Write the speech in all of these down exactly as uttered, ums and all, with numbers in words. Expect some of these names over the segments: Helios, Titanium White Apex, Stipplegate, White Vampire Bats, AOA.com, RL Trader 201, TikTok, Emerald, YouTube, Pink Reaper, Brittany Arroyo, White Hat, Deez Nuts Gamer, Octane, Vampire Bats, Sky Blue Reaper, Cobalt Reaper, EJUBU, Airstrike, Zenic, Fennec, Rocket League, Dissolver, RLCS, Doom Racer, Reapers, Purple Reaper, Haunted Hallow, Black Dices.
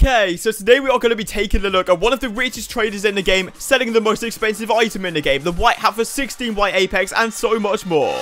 Okay, so today we are going to be taking a look at one of the richest traders in the game, selling the most expensive item in the game, the White Hat for sixteen White Apex, and so much more.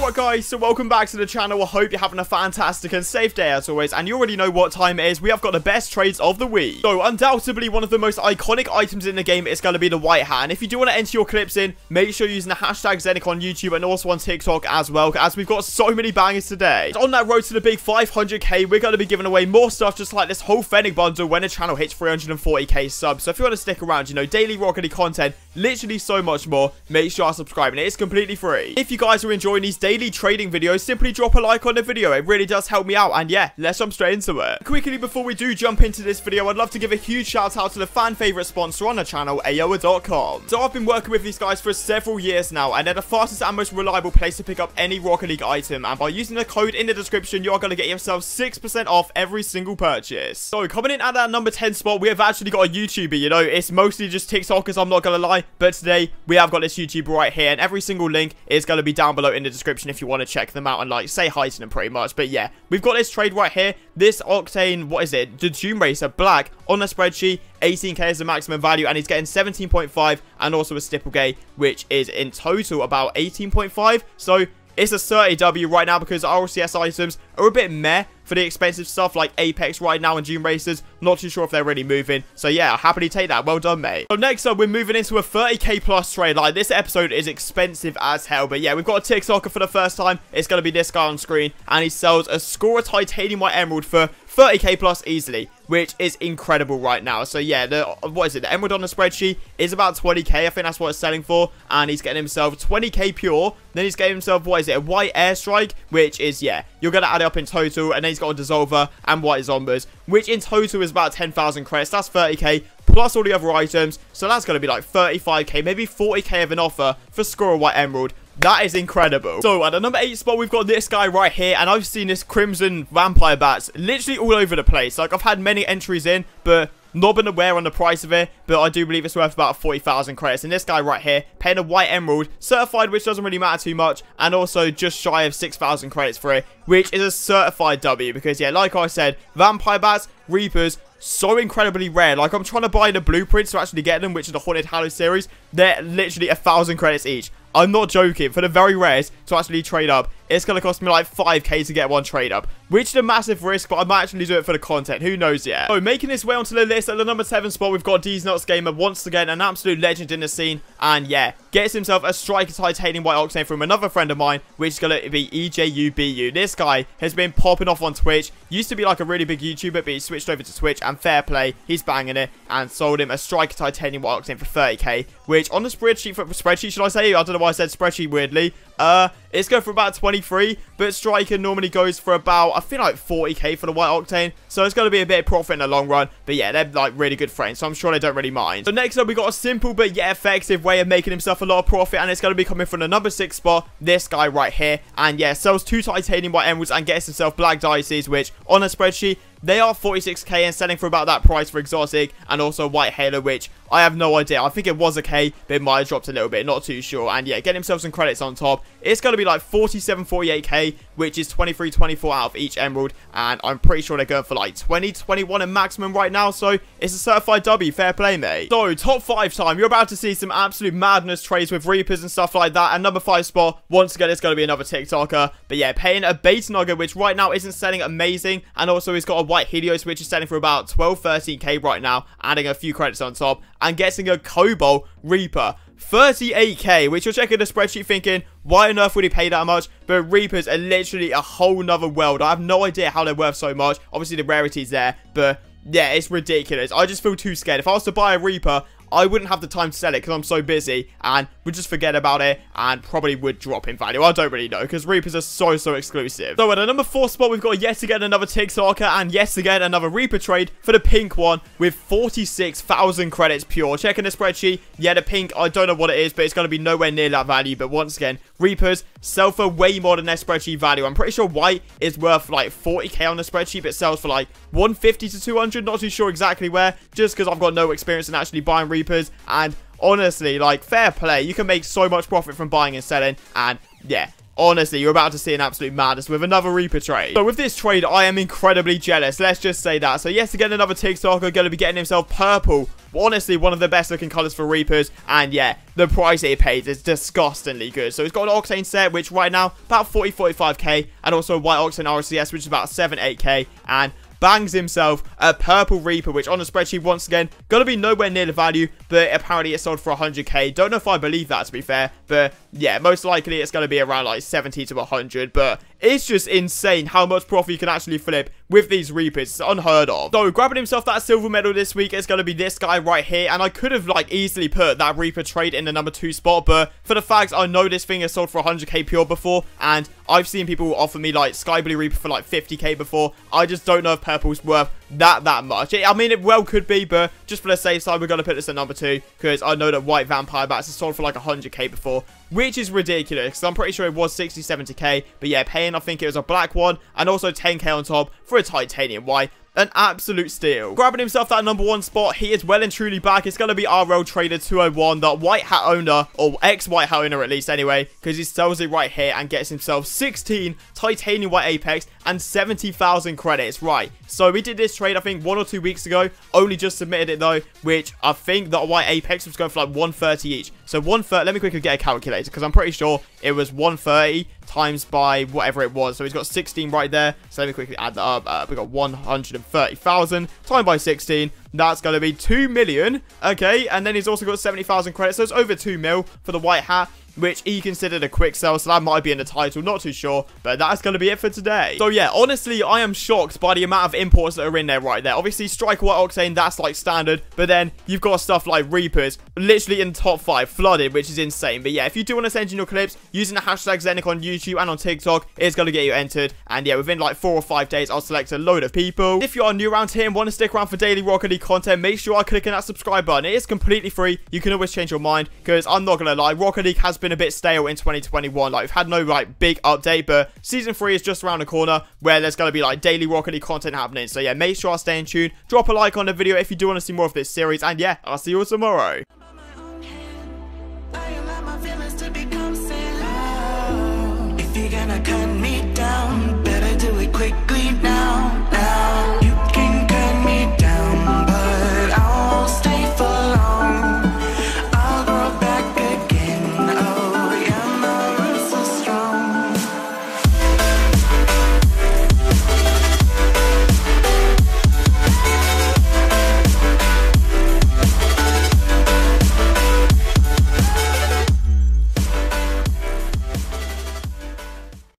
What guys, so welcome back to the channel. I hope you're having a fantastic and safe day as always, and you already know what time it is. We have got the best trades of the week. So undoubtedly one of the most iconic items in the game is going to be the White Hat, and if you do want to enter your clips in, make sure you're using the hashtag Zenic on YouTube and also on TikTok as well, as we've got so many bangers today. And on that road to the big five hundred K, we're going to be giving away more stuff just like this whole Fennec bundle when the channel hits three hundred forty K subs. So if you want to stick around, you know, daily Rocket League content, literally so much more, make sure I subscribe and it is completely free. If you guys are enjoying these daily daily trading videos, simply drop a like on the video. It really does help me out, and yeah, let's jump straight into it. Quickly before we do jump into this video, I'd love to give a huge shout out to the fan favorite sponsor on the channel, A O A dot com. So I've been working with these guys for several years now, and they're the fastest and most reliable place to pick up any Rocket League item, and by using the code in the description, you are going to get yourself six percent off every single purchase. So coming in at that number ten spot, we have actually got a YouTuber. You know, it's mostly just TikTokers, I'm not going to lie, but today we have got this YouTuber right here, and every single link is going to be down below in the description if you want to check them out and like say hi to them pretty much. But yeah, we've got this trade right here, this Octane, what is it, the Doom Racer black on the spreadsheet. Eighteen K is the maximum value, and he's getting seventeen point five, and also a Stipplegate, which is in total about eighteen point five. So it's a thirty W right now because R L C S items are a bit meh for the expensive stuff like Apex right now and Doom Racers. Not too sure if they're really moving. So yeah, I'll happily take that. Well done, mate. So next up, we're moving into a thirty K plus trade. Like, this episode is expensive as hell. But yeah, we've got a TikToker for the first time. It's going to be this guy on screen. And he sells a Scorer Titanium White Emerald for thirty K plus easily, which is incredible right now. So yeah, the, what is it? The Emerald on the spreadsheet is about twenty K. I think that's what it's selling for. And he's getting himself twenty K pure. Then he's getting himself, what is it? A white Airstrike, which is, yeah, you're going to add it up in total. And then he's got a Dissolver and White Zombies, which in total is about ten thousand credits. That's thirty K plus all the other items. So that's going to be like thirty-five K, maybe forty K of an offer for Scorer White Emerald. That is incredible. So, at the number eight spot, we've got this guy right here, and I've seen this Crimson Vampire Bats literally all over the place. Like, I've had many entries in, but not been aware on the price of it, but I do believe it's worth about forty thousand credits. And this guy right here, paying a White Emerald, certified, which doesn't really matter too much, and also just shy of six thousand credits for it, which is a certified W, because, yeah, like I said, Vampire Bats, Reapers, so incredibly rare. Like, I'm trying to buy the blueprints to actually get them, which is the Haunted Hallow series. They're literally a thousand credits each. I'm not joking. For the very rares to actually trade up, it's going to cost me like five K to get one trade up, which is a massive risk, but I might actually do it for the content. Who knows yet? So, making this way onto the list at the number seven spot, we've got Deez Nuts Gamer, once again, an absolute legend in the scene. And yeah, gets himself a Striker Titanium White Octane from another friend of mine, which is going to be E J U B U. This guy has been popping off on Twitch. Used to be like a really big YouTuber, but he switched over to Twitch, and fair play, he's banging it, and sold him a Striker Titanium White Octane for thirty K, which on the spreadsheet, for, spreadsheet should I say, I don't know why I said spreadsheet weirdly, uh, it's going for about twenty-three, but Striker normally goes for about, I think like forty K for the White Octane, so it's going to be a bit of profit in the long run. But yeah, they're like really good friends, so I'm sure they don't really mind. So next up, we got a simple but yet effective way of making himself a lot of profit, and it's going to be coming from the number six spot, this guy right here, and yeah, sells two Titanium White Emeralds and gets himself Black Dices, which on a spreadsheet, they are forty-six K and selling for about that price for Exotic and also White Halo, which I have no idea. I think it was a K, but it might have dropped a little bit. Not too sure. And yeah, getting himself some credits on top. It's going to be like forty-seven, forty-eight K, which is twenty-three, twenty-four out of each Emerald. And I'm pretty sure they're going for like twenty, twenty-one in maximum right now. So it's a certified W. Fair play, mate. So top five time. You're about to see some absolute madness trades with Reapers and stuff like that. And number five spot, once again, it's going to be another TikToker. But yeah, paying a Beta Nugget, which right now isn't selling amazing. And also he's got a White Helios, which is selling for about twelve, thirteen K right now, adding a few credits on top, and getting a Cobalt Reaper, thirty-eight K, which you're checking the spreadsheet thinking, why on earth would he pay that much? But Reapers are literally a whole nother world. I have no idea how they're worth so much. Obviously the rarity's there, but yeah, it's ridiculous. I just feel too scared. If I was to buy a Reaper, I wouldn't have the time to sell it because I'm so busy, and would just forget about it and probably would drop in value. I don't really know because Reapers are so, so exclusive. So at the number four spot, we've got yet again another TikToker and yet again another Reaper trade for the pink one with forty-six thousand credits pure. Checking the spreadsheet, yeah, the pink, I don't know what it is, but it's going to be nowhere near that value. But once again, Reapers sell for way more than their spreadsheet value. I'm pretty sure white is worth like forty K on the spreadsheet, but sells for like one fifty to two hundred. Not too sure exactly where, just because I've got no experience in actually buying Reapers. And honestly, like, fair play, you can make so much profit from buying and selling. And yeah, honestly, you're about to see an absolute madness with another Reaper trade. So with this trade, I am incredibly jealous. Let's just say that. So yes, again, another TikToker going to be getting himself purple. Honestly, one of the best looking colours for Reapers. And yeah, the price it pays is disgustingly good. So it's got an Octane set, which right now, about forty, forty-five K. And also a White Octane R L C S, which is about seven, eight K. And bangs himself a Purple Reaper, which on the spreadsheet, once again, gonna be nowhere near the value, but apparently it's sold for one hundred K. Don't know if I believe that, to be fair, but yeah, most likely it's gonna be around like seventy to one hundred, but it's just insane how much profit you can actually flip with these Reapers. It's unheard of. So, grabbing himself that silver medal this week is going to be this guy right here. And I could have, like, easily put that Reaper trade in the number two spot. But for the fact, I know this thing has sold for one hundred K pure before. And I've seen people offer me, like, Sky Blue Reaper for, like, fifty K before. I just don't know if Purple's worth that that much. It, I mean, it well could be. But just for the safe side, we're going to put this at number two. Because I know that White Vampire Bats has sold for, like, one hundred K before. Which is ridiculous, because I'm pretty sure it was sixty, seventy K. But yeah, paying, I think it was a black one, and also ten K on top for a Titanium White. An absolute steal. Grabbing himself that number one spot, he is well and truly back. It's going to be R L Trader two oh one, that White Hat owner, or ex-White Hat owner at least anyway, because he sells it right here and gets himself sixteen Titanium White Apex and seventy thousand credits. Right, so we did this trade, I think, one or two weeks ago. Only just submitted it though, which I think that White Apex was going for like one thirty each. So one thirty, let me quickly get a calculator, because I'm pretty sure it was one thirty times by whatever it was. So he's got sixteen right there. So let me quickly add that up. Uh, we got one hundred thirty thousand times by sixteen. That's going to be two million. Okay, and then he's also got seventy thousand credits. So it's over two mil for the White Hat, which he considered a quick sell, so that might be in the title, not too sure, but that's going to be it for today. So yeah, honestly, I am shocked by the amount of imports that are in there right there. Obviously, Strike White Octane, that's like standard, but then you've got stuff like Reapers, literally in the top five, flooded, which is insane. But yeah, if you do want to send in your clips, using the hashtag Zenic on YouTube and on TikTok, it's going to get you entered, and yeah, within like four or five days, I'll select a load of people. If you are new around here and want to stick around for daily Rocket League content, make sure I click on that subscribe button. It is completely free. You can always change your mind, because I'm not going to lie, Rocket League has been a bit stale in twenty twenty-one. Like, we've had no like big update, but season three is just around the corner, where there's going to be like daily Rocket League content happening. So yeah, make sure I stay in tune, drop a like on the video if you do want to see more of this series, and yeah, I'll see you all tomorrow.